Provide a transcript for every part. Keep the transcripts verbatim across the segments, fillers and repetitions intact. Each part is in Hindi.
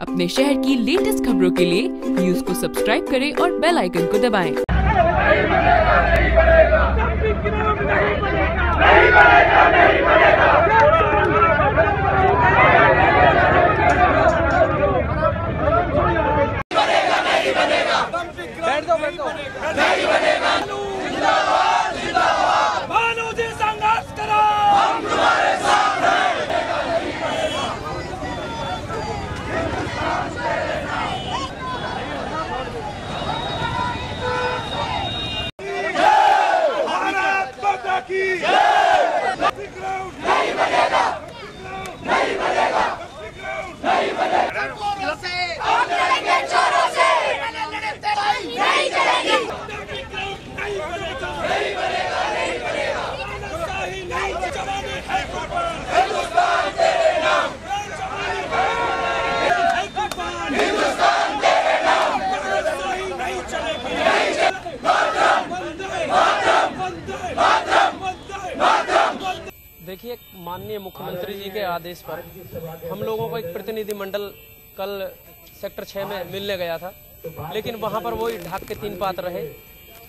अपने शहर की लेटेस्ट खबरों के लिए न्यूज़ को सब्सक्राइब करें और बेल आइकन को दबाएं। नहीं बनेगा, नहीं बनेगा, नहीं बनेगा, नहीं बनेगा, नहीं बनेगा। देखिए, माननीय मुख्यमंत्री जी के आदेश पर हम लोगों को एक प्रतिनिधिमंडल कल सेक्टर छह में मिलने गया था, लेकिन वहां पर वही ढाक के तीन पात रहे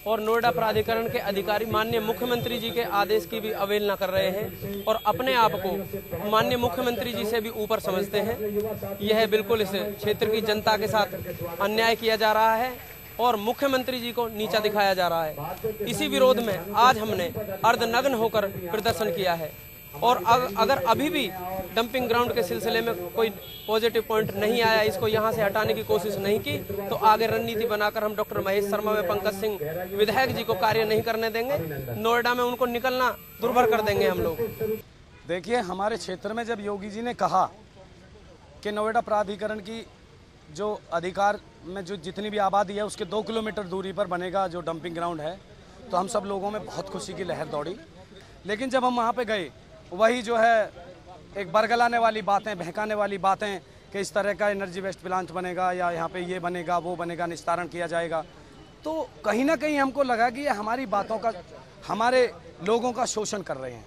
और नोएडा प्राधिकरण के अधिकारी माननीय मुख्यमंत्री जी के आदेश की भी अवहेलना कर रहे हैं और अपने आप को माननीय मुख्यमंत्री जी से भी ऊपर समझते हैं। यह बिल्कुल इस क्षेत्र की जनता के साथ अन्याय किया जा रहा है और मुख्यमंत्री जी को नीचा दिखाया जा रहा है। इसी विरोध में आज हमने अर्धनग्न होकर प्रदर्शन किया है और अगर अभी भी डंपिंग ग्राउंड के सिलसिले में कोई पॉजिटिव पॉइंट नहीं आया, इसको यहां से हटाने की कोशिश नहीं की, तो आगे रणनीति बनाकर हम डॉ महेश शर्मा व पंकज सिंह विधायक जी को कार्य नहीं करने देंगे। नोएडा में उनको निकलना दुर्भर कर देंगे हम लोग। देखिए, हमारे क्षेत्र में जब योगी जी ने कहा कि नोएडा प्राधिकरण की जो अधिकार में जो जितनी भी आबादी है उसके दो किलोमीटर दूरी पर बनेगा जो डंपिंग ग्राउंड है, तो हम सब लोगों में बहुत खुशी की लहर दौड़ी। लेकिन जब हम वहाँ पर गए, वही जो है एक बरगलाने वाली बातें, बहकाने वाली बातें कि इस तरह का एनर्जी वेस्ट प्लांट बनेगा या यहाँ पे ये बनेगा, वो बनेगा, निस्तारण किया जाएगा, तो कहीं ना कहीं हमको लगा कि ये हमारी बातों का, हमारे लोगों का शोषण कर रहे हैं,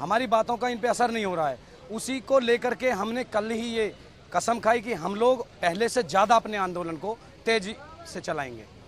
हमारी बातों का इन पे असर नहीं हो रहा है। उसी को लेकर के हमने कल ही ये कसम खाई कि हम लोग पहले से ज़्यादा अपने आंदोलन को तेज़ी से चलाएँगे।